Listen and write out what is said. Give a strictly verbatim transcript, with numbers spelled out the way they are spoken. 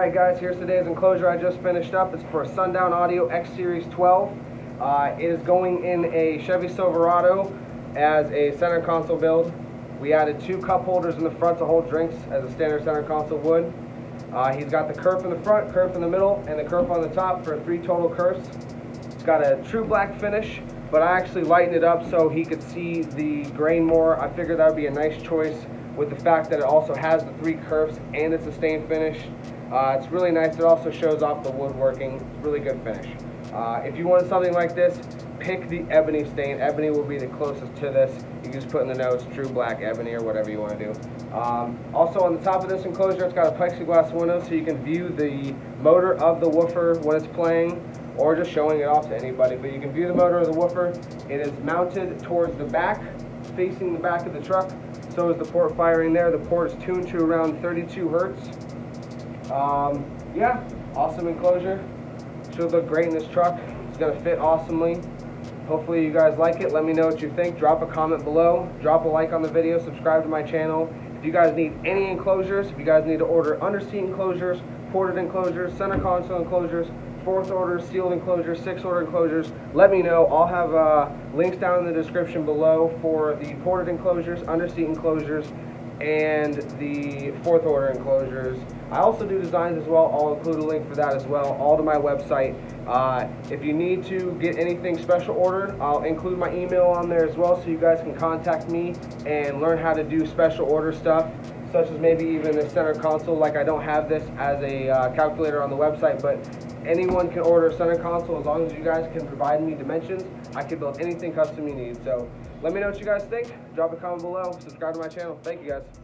Alright guys, here's today's enclosure I just finished up. It's for a Sundown Audio X Series twelve. Uh, it is going in a Chevy Silverado as a center console build. We added two cup holders in the front to hold drinks as a standard center console would. Uh, he's got the kerf in the front, kerf in the middle, and the kerf on the top for three total kerfs. It's got a true black finish, but I actually lightened it up so he could see the grain more. I figured that would be a nice choice with the fact that it also has the three kerfs and it's a stain finish. Uh, it's really nice. It also shows off the woodworking. It's a really good finish. Uh, if you want something like this, pick the ebony stain. Ebony will be the closest to this. You can just put in the notes, true black ebony or whatever you want to do. Um, also on the top of this enclosure, it's got a plexiglass window so you can view the motor of the woofer when it's playing or just showing it off to anybody. But you can view the motor of the woofer. It is mounted towards the back, facing the back of the truck. So is the port firing there. The port is tuned to around thirty-two hertz. Um, yeah, awesome enclosure. Should look great in this truck. It's going to fit awesomely. Hopefully you guys like it. Let me know what you think. Drop a comment below. Drop a like on the video. Subscribe to my channel. If you guys need any enclosures, if you guys need to order underseat enclosures, ported enclosures, center console enclosures, fourth order sealed enclosures, sixth order enclosures, let me know. I'll have uh, links down in the description below for the ported enclosures, underseat enclosures, and the fourth order enclosures. I also do designs as well. I'll include a link for that as well, all to my website. Uh, if you need to get anything special ordered, I'll include my email on there as well so you guys can contact me and learn how to do special order stuff, such as maybe even a center console. Like, I don't have this as a uh, calculator on the website, but anyone can order a center console as long as you guys can provide me dimensions. I can build anything custom you need. So let me know what you guys think. Drop a comment below. Subscribe to my channel. Thank you guys.